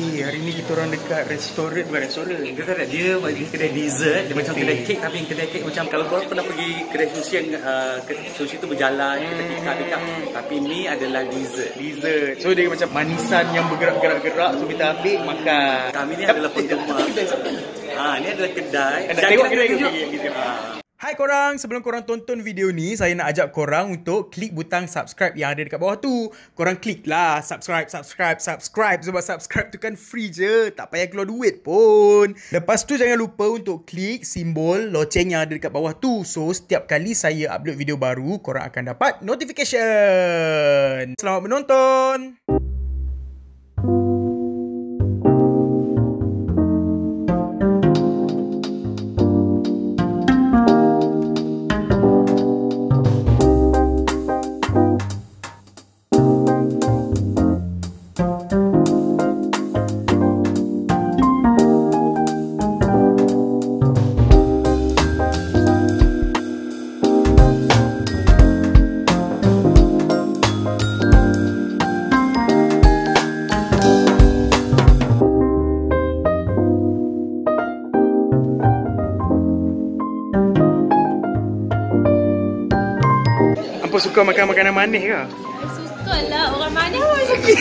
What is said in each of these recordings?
Okay, hari ni kita orang dekat restoran, bukan restoran. Kita tak ada, dia bagi kedai dessert. Dia macam kedai kek, tapi kedai kek macam kalau korang pernah pergi kedai sushi yang sushi tu berjalan, kita tikar-tikar. Tapi ni adalah dessert. Dessert. So dia macam manisan yang bergerak-gerak. So kita ambil makan. Kami ni adalah penggemar. Ni adalah kedai. Tengok kedai kita. Hai korang, sebelum korang tonton video ni, saya nak ajak korang untuk klik butang subscribe yang ada dekat bawah tu. Korang klik lah, subscribe. Sebab subscribe tu kan free je, tak payah keluar duit pun. Lepas tu jangan lupa untuk klik simbol loceng yang ada dekat bawah tu. So, setiap kali saya upload video baru, korang akan dapat notification. Selamat menonton. Suka makan makanan manis ke? Suka lah. Orang manis pun suka.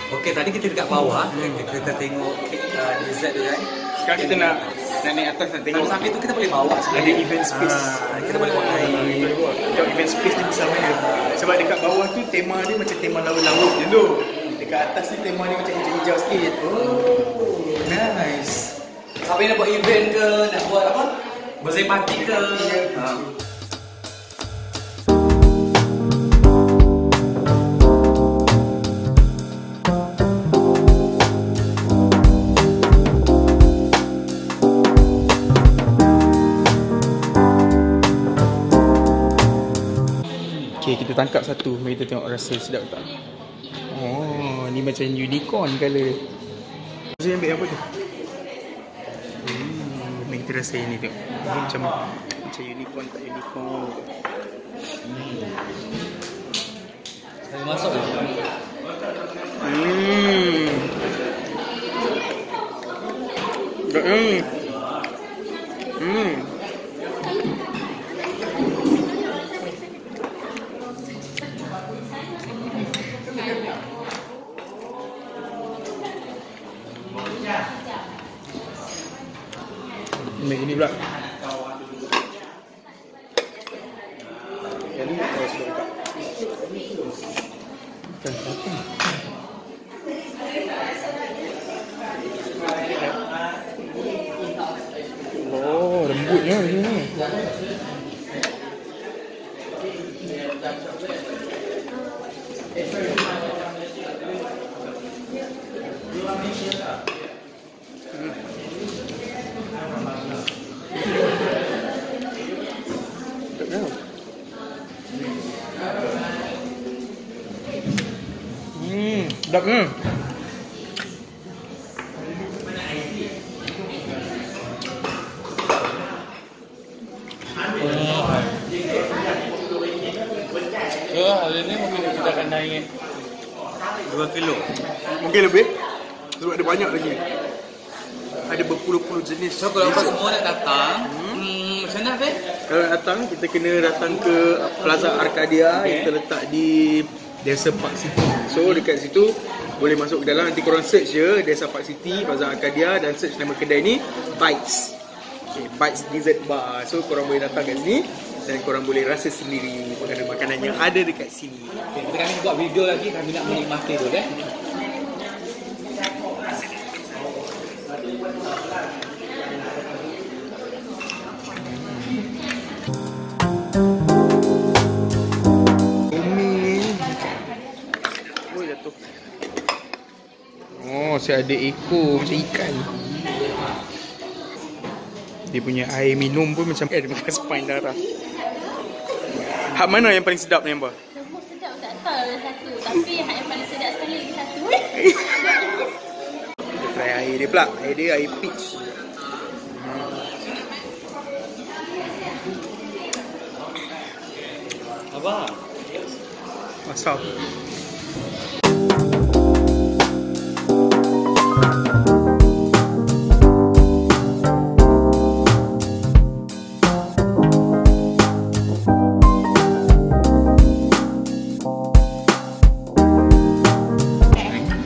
Okey, tadi kita dekat bawah. Kita tengok dessert tu kan. Sekarang kita nak naik atas, nak tengok. Sampai tu kita boleh bawa. Ada event space. Kita boleh bawa. Kita event space ni besar mana. Sebab dekat bawah tu tema dia macam tema laut-laut je tu. Dekat atas ni tema dia macam hijau-hijau sikit. Oh, nice. Sampai nak buat event ke, nak buat apa? Birthday party ke? Okay, kita tangkap satu. Mari kita tengok rasa sedap tak. Oh, ni macam unicorn color. Saya ambil apa tu? Mari kita rasa ini tengok. Ini macam unicorn tak unicorn. Saya masak ke? Ini pula. Jadi kalau sudah buka. Oh, lembutnya ini. Sedap ni. So, hari ni mungkin kita akan naik 2 kilo. Mungkin lebih. Sebab ada banyak lagi. Ada berpuluh-puluh jenis. So, kalau semua nak datang, macam mana Feh? Kalau datang, kita kena datang ke Plaza Arkadia. Yang terletak di Desa Park City. So dekat situ boleh masuk ke dalam. Nanti korang search je Desa Park City, Plaza Arkadia, dan search nama kedai ni BITES. Okay, BITES Dessert Bar. So korang boleh datang kat sini dan korang boleh rasa sendiri makanan-makanan yang ada dekat sini. Okay, kita kami buat video lagi, kami nak menikmati tu kan. Saya ada ekor macam ikan. Dia punya air minum pun macam ada makan sepain darah. Hak mana yang paling sedap ni, Ambar? Semua sedap, tak tahu satu. Tapi hak yang paling sedap sekali lagi satu. Kita try air dia pula. Air dia air peach. wow. What's up?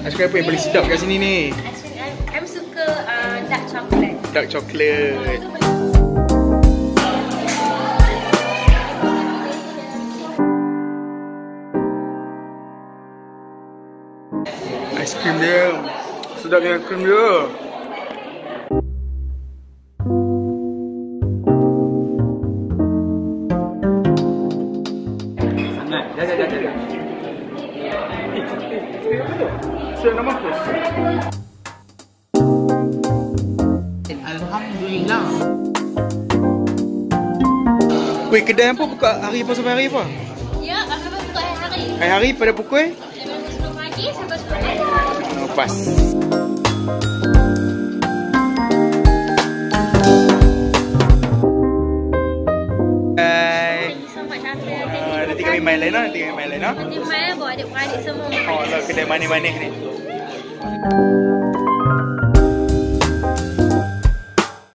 Aiskrim apa yang paling sedap kat sini ni? Aiskrim, I suka dark chocolate. Dark chocolate. Aiskrim dia sedap dengan krim dia. Alhamdulillah. Weh, kedai apa buka hari apa sampai hari apa? Ya, kami buka hari-hari. Hari-hari pada pukul? 10 pagi sampai 10 malam. Oh, pas. Hai. Nanti kami main lain lah, nanti main bawa adik-adik semua. Oh, kedai manis-manis ni.